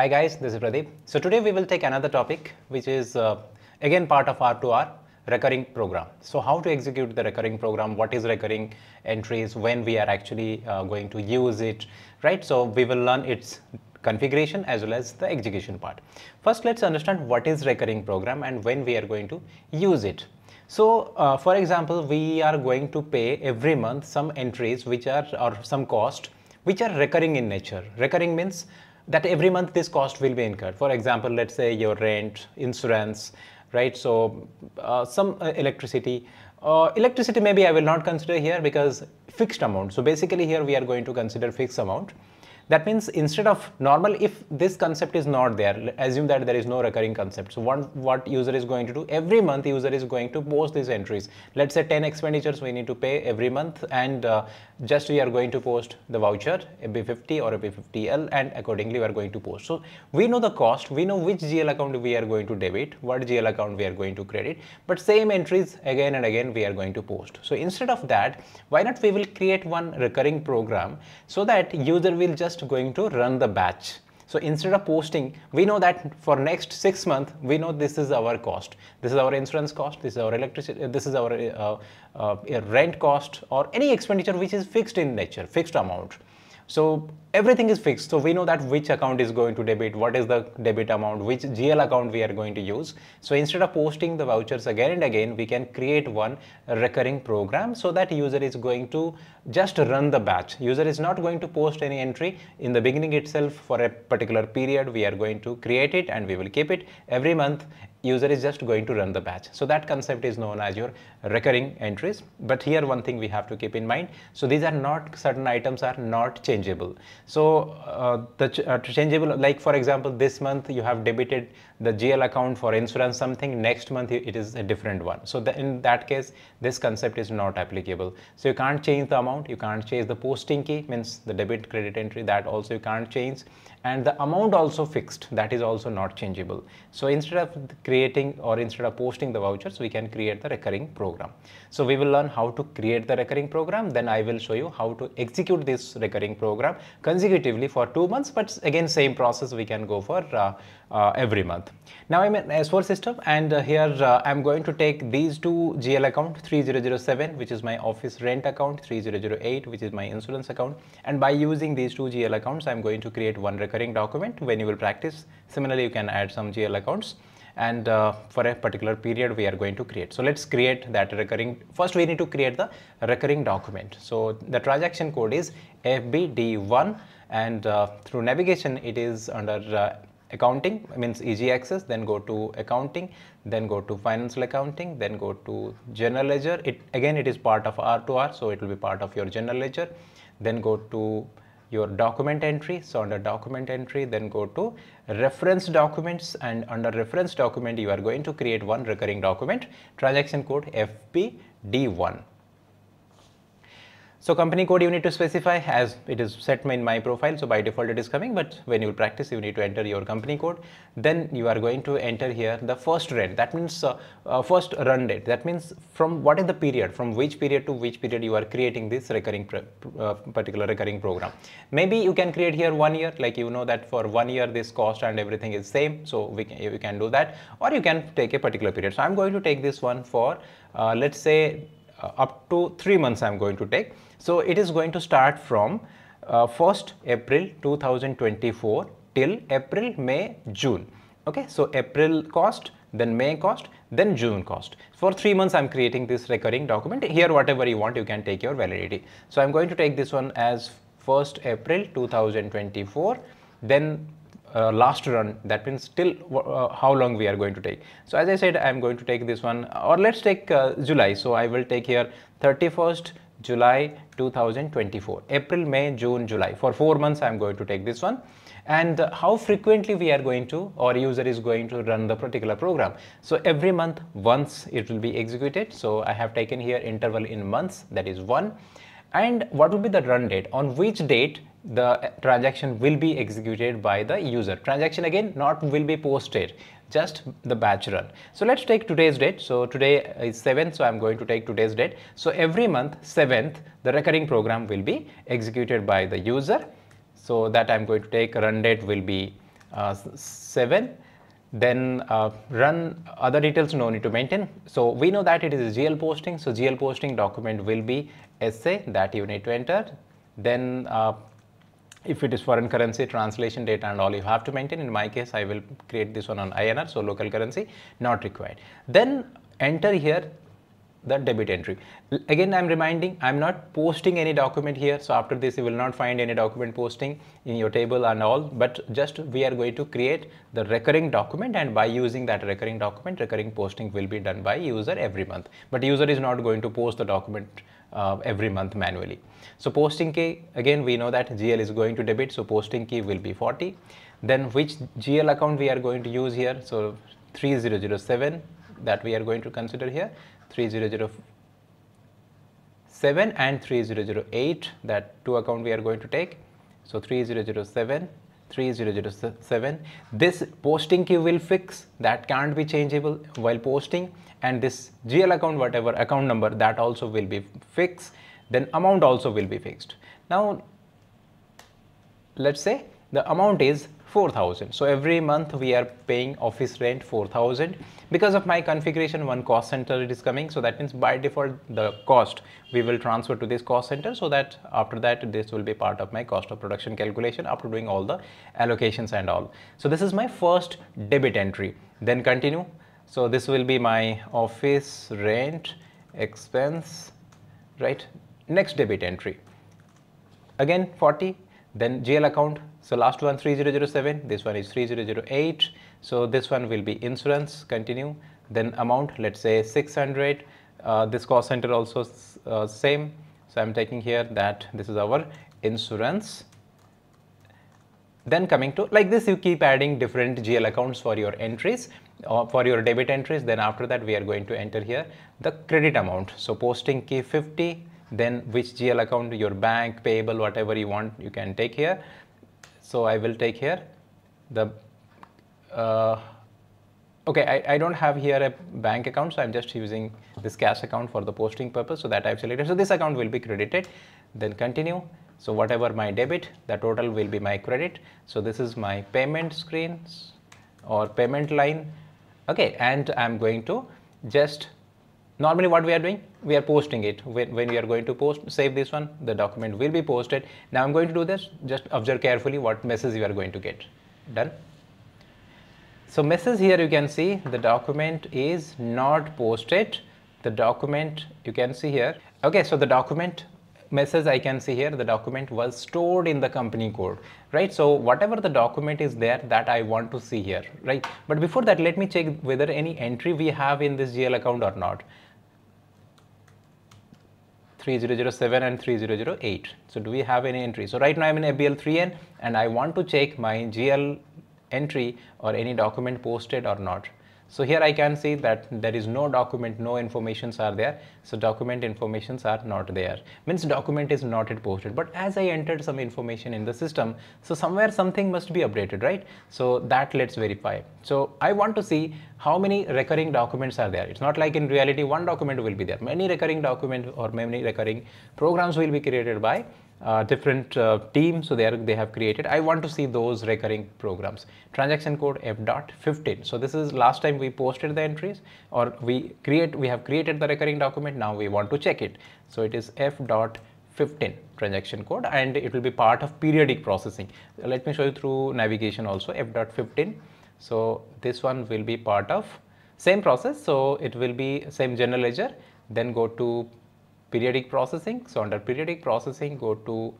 Hi guys, this is Pradeep. So today we will take another topic which is again part of R2R, recurring program. So how to execute the recurring program, what is recurring entries, when we are actually going to use it, right? So we will learn its configuration as well as the execution part. First, let's understand what is recurring program and when we are going to use it. So for example, we are going to pay every month some entries which are, or some cost, which are recurring in nature. Recurring means that every month this cost will be incurred. For example, let's say your rent, insurance, right? So some electricity. Electricity maybe I will not consider here because fixed amount. So basically here we are going to consider fixed amount. That means instead of normal, if this concept is not there, assume that there is no recurring concept. So what user is going to do, every month user is going to post these entries. Let's say 10 expenditures we need to pay every month, and just we are going to post the voucher FB50 or FB50L, and accordingly we are going to post. So we know the cost, we know which GL account we are going to debit, what GL account we are going to credit, but same entries again and again we are going to post. So instead of that, why not we will create one recurring program so that user will just going to run the batch. So instead of posting, we know that for next 6 months, we know this is our cost. This is our insurance cost, this is our electricity, this is our rent cost, or any expenditure which is fixed in nature, fixed amount. So everything is fixed. So we know that which account is going to debit, what is the debit amount, which GL account we are going to use. So instead of posting the vouchers again and again, we can create one recurring program so that user is going to just run the batch. User is not going to post any entry in the beginning itself. For a particular period, we are going to create it and we will keep it. Every month, user is just going to run the batch. So that concept is known as your recurring entries. But here one thing we have to keep in mind. So these are not, certain items are not changeable. So changeable, like for example, this month you have debited the GL account for insurance something, next month it is a different one. So in that case, this concept is not applicable. So you can't change the amount, you can't change the posting key, means the debit credit entry, that also you can't change. And the amount also fixed, that is also not changeable. So instead of creating or instead of posting the vouchers, we can create the recurring program. So we will learn how to create the recurring program. Then I will show you how to execute this recurring program consecutively for 2 months. But again, same process we can go for every month. Now I'm in S4 system, and here I'm going to take these two GL account, 3007, which is my office rent account, 3008, which is my insurance account. And by using these two GL accounts, I'm going to create one recurring document. When you will practice, similarly, you can add some GL accounts. And for a particular period we are going to create. So let's create that recurring. First we need to create the recurring document. So the transaction code is FBD1, and through navigation it is under accounting, means easy access, then go to accounting, then go to financial accounting, then go to general ledger. Again it is part of R2R, so it will be part of your general ledger. Then go to your document entry, so under document entry then go to reference documents, and under reference document you are going to create one recurring document, transaction code FPD1. So company code you need to specify, as it is set in my profile, so by default it is coming, but when you practice you need to enter your company code. Then you are going to enter here the first rent, that means first run date, that means from what is the period, from which period to which period you are creating this recurring particular recurring program. Maybe you can create here 1 year, like you know that for 1 year this cost and everything is same, so you can do that, or you can take a particular period. So I'm going to take this one for let's say up to 3 months I'm going to take. So it is going to start from 1st April 2024 till April, May, June. Okay, so April cost, then May cost, then June cost. For 3 months I'm creating this recurring document. Here whatever you want, you can take your validity. So I'm going to take this one as 1st April 2024, then last run, that means till how long we are going to take. So as I said, I am going to take this one, or let's take July. So I will take here 31st July 2024, April, May, June, July. For 4 months I am going to take this one. And how frequently we are going to, or user is going to run the particular program. So every month once it will be executed. So I have taken here interval in months, that is 1. And what will be the run date, on which date the transaction will be executed by the user. Transaction again not will be posted, just the batch run. So let's take today's date. So today is 7th, so I'm going to take today's date. So every month 7th the recurring program will be executed by the user. So that I'm going to take run date will be 7, then run. Other details no need to maintain. So we know that it is a GL posting, so GL posting document will be SA that you need to enter. Then if it is foreign currency, translation data and all you have to maintain. In my case, I will create this one on INR, so local currency not required. Then enter here the debit entry. Again, I'm reminding, I'm not posting any document here. So after this, you will not find any document posting in your table and all, but just we are going to create the recurring document, and by using that recurring document, recurring posting will be done by user every month. But user is not going to post the document every month manually. So posting key, again, we know that GL is going to debit. So posting key will be 40. Then which GL account we are going to use here. So 3007 that we are going to consider here. 3007 and 3008, that two account we are going to take. So 3007 3007, this posting key will fix, that can't be changeable while posting, and this GL account, whatever account number, that also will be fixed. Then amount also will be fixed. Now let's say the amount is 4,000. So every month we are paying office rent 4,000. Because of my configuration, one cost center it is coming. So that means by default, the cost we will transfer to this cost center, so that after that, this will be part of my cost of production calculation after doing all the allocations and all. So this is my first debit entry. Then continue. So this will be my office rent expense, right? Next debit entry. Again, 40. Then GL account. So last one 3007, this one is 3008. So this one will be insurance, continue. Then amount, let's say 600. This cost center also same. So I'm taking here that this is our insurance. Then coming to, like this, you keep adding different GL accounts for your entries or for your debit entries. Then after that, we are going to enter here the credit amount. So posting key 50, then which GL account, your bank, payable, whatever you want, you can take here. So I will take here the, okay, I don't have here a bank account. So I'm just using this cash account for the posting purpose. So that I've selected. So this account will be credited, then continue. So whatever my debit, the total will be my credit. So this is my payment screens or payment line. Okay. And I'm going to just, normally what we are doing, we are posting it. When we are going to post, save this one, the document will be posted. Now I'm going to do this, just observe carefully what message you are going to get. Done. So message here you can see the document is not posted. The document you can see here. Okay, so the document message I can see here, the document was stored in the company code, right? So whatever the document is there that I want to see here, right? But before that, let me check whether any entry we have in this GL account or not. 3007 and 3008. So do we have any entry? So right now I'm in FBL3N and I want to check my GL entry or any document posted or not. So here I can see that there is no document, no informations are there. So document informations are not there. Means document is not yet posted, but as I entered some information in the system, so somewhere something must be updated, right? So that let's verify. So I want to see how many recurring documents are there. It's not like in reality, one document will be there. Many recurring document or many recurring programs will be created by different teams. So they have created. I want to see those recurring programs. Transaction code F.15. So this is last time we posted the entries or we have created the recurring document. Now we want to check it. So it is F.15 transaction code and it will be part of periodic processing. Let me show you through navigation also F.15. So this one will be part of same process. So it will be same general ledger. Then go to periodic processing. So under periodic processing, go to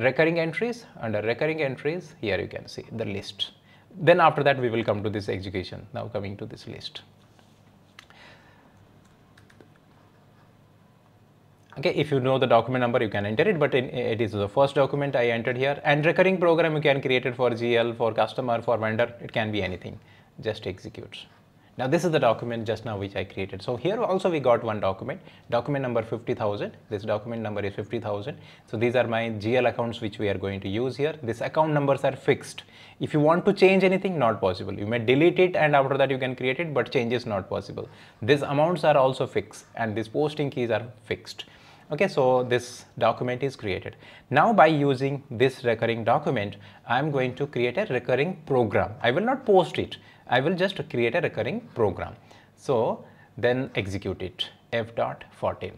recurring entries. Under recurring entries, here you can see the list. Then after that, we will come to this execution. Now coming to this list. Okay, if you know the document number, you can enter it, but it is the first document I entered here. And recurring program you can create it for GL, for customer, for vendor, it can be anything, just execute. Now this is the document just now which I created. So here also we got one document, document number 50,000. This document number is 50,000. So these are my GL accounts which we are going to use here. These account numbers are fixed. If you want to change anything, not possible. You may delete it and after that you can create it, but change is not possible. These amounts are also fixed and these posting keys are fixed. Okay, so this document is created. Now by using this recurring document, I am going to create a recurring program. I will not post it. I will just create a recurring program. So then execute it, F.14.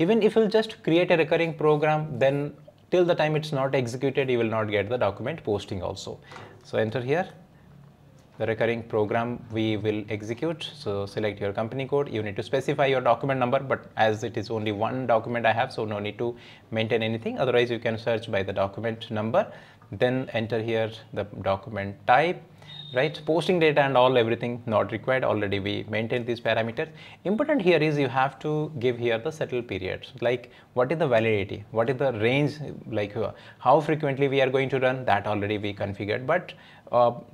Even if you just create a recurring program, then till the time it's not executed, you will not get the document posting also. So enter here, the recurring program we will execute. So select your company code. You need to specify your document number, but as it is only one document I have, so no need to maintain anything. Otherwise you can search by the document number, then enter here the document type, right? Posting data and all, everything not required. Already we maintain these parameters. Important here is you have to give here the settle periods, like what is the validity, what is the range, like how frequently we are going to run, that already we configured. But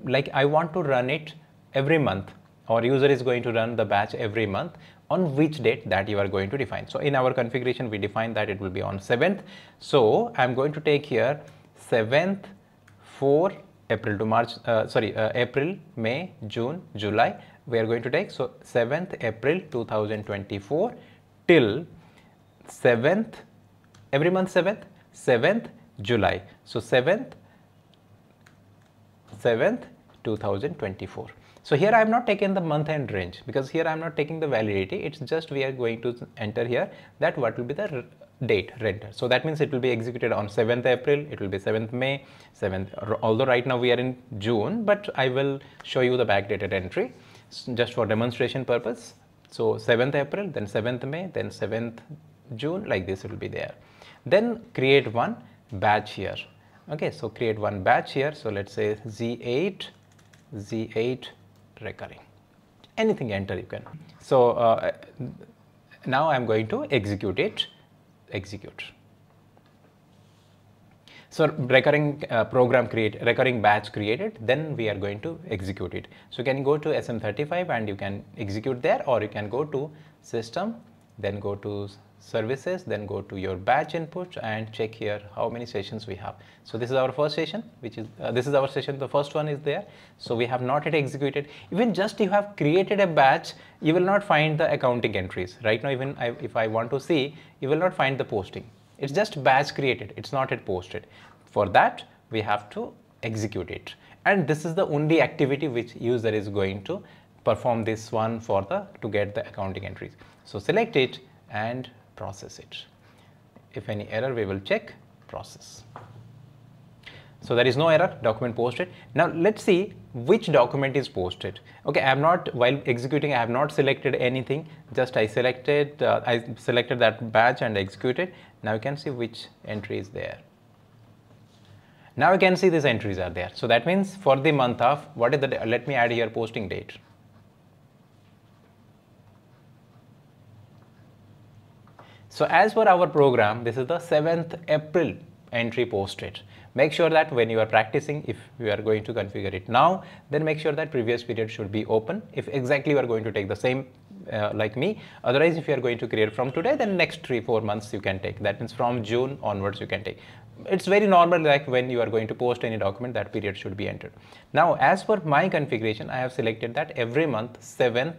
like I want to run it every month, or user is going to run the batch every month, on which date that you are going to define. So in our configuration we define that it will be on 7th. So I'm going to take here 7th for April to March, April, May, June, July, we are going to take. So 7th April 2024 till 7th, every month 7th, 7th July. So 7th 2024. So here I have not taken the month end range, because here I am not taking the validity. It's just we are going to enter here that what will be the date render. So that means it will be executed on 7th April, it will be 7th May, 7th, although right now we are in June, but I will show you the backdated entry just for demonstration purpose. So 7th April, then 7th May, then 7th June, like this it will be there. Then create one batch here. Okay, so create one batch here. So let's say Z8 recurring, anything enter you can. So now I'm going to execute it. Execute. So recurring recurring batch created, then we are going to execute it. So you can go to SM35 and you can execute there, or you can go to system, then go to services, then go to your batch input and check here how many sessions we have. So this is our first session, which is this is our session, the first one is there. So we have not yet executed. Even just you have created a batch, you will not find the accounting entries right now. Even if I want to see, you will not find the posting. It's just batch created, it's not yet posted. For that we have to execute it, and this is the only activity which user is going to perform, this one for the to get the accounting entries. So select it and process it. If any error, we will check process. So there is no error, document posted. Now let's see which document is posted. Okay, I have not, while executing, I have not selected anything. Just I selected that batch and executed. Now you can see which entry is there. Now you can see these entries are there. So that means for the month of, what is the, let me add here posting date. So as per our program, this is the 7th April entry posted. Make sure that when you are practicing, if you are going to configure it now, then make sure that previous period should be open. If exactly you are going to take the same like me, otherwise if you are going to create from today, then next 3-4 months you can take. That means from June onwards you can take. It's very normal, like when you are going to post any document, that period should be entered. Now as per my configuration, I have selected that every month 7th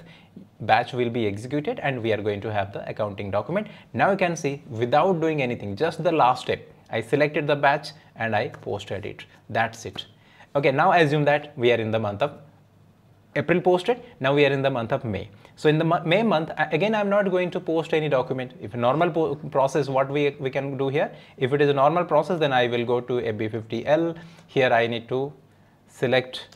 batch will be executed and we are going to have the accounting document. Now you can see without doing anything, just the last step, I selected the batch and I posted it. That's it. Okay, now assume that we are in the month of April posted. Now we are in the month of May. So in the May month, again, I'm not going to post any document. If a normal process, what we can do here, if it is a normal process, then I will go to FB50L. Here I need to select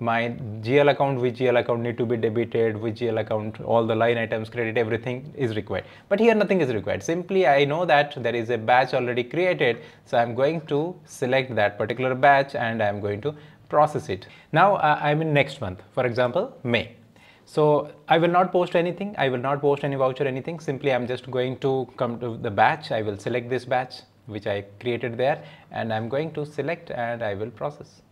my GL account, which GL account need to be debited, which GL account, all the line items, credit, everything is required. But here nothing is required. Simply I know that there is a batch already created. So I'm going to select that particular batch and I'm going to process it. Now I'm in next month, for example, May. So I will not post anything. I will not post any voucher, anything. Simply I'm just going to come to the batch. I will select this batch, which I created there, and I'm going to select and I will process.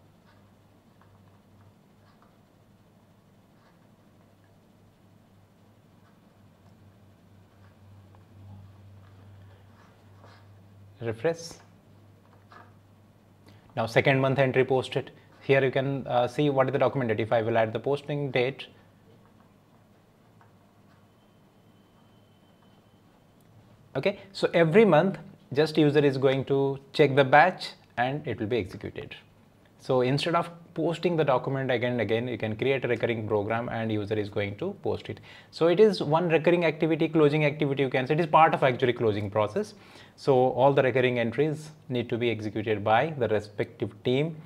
Refresh. Now second month entry posted. Here you can see what is the document date. If I will add the posting date, Okay, so every month just user is going to check the batch and it will be executed. So instead of posting the document again and again, you can create a recurring program and user is going to post it. So it is one recurring activity, closing activity you can say, it is part of actually closing process. So all the recurring entries need to be executed by the respective team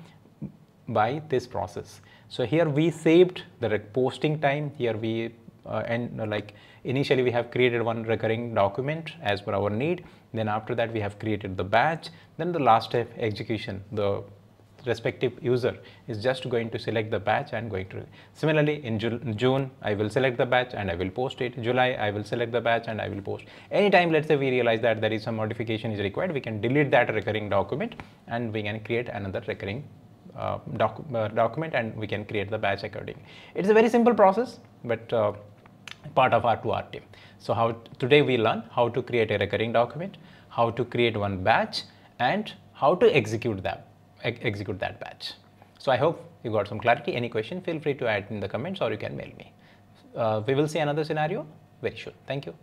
by this process. So here we saved the posting time, here we initially we have created one recurring document as per our need, then after that we have created the batch, then the last step execution, the respective user is just going to select the batch and going to. Similarly, in June I will select the batch and I will post it. July I will select the batch and I will post. Anytime, let's say we realize that there is some modification is required, we can delete that recurring document and we can create another recurring document and we can create the batch accordingly. It's a very simple process, but part of R2R team. So how today we learn how to create a recurring document, how to create one batch, and how to execute that. Batch. So I hope you got some clarity. Any question, feel free to add in the comments or you can mail me. We will see another scenario very soon. Thank you.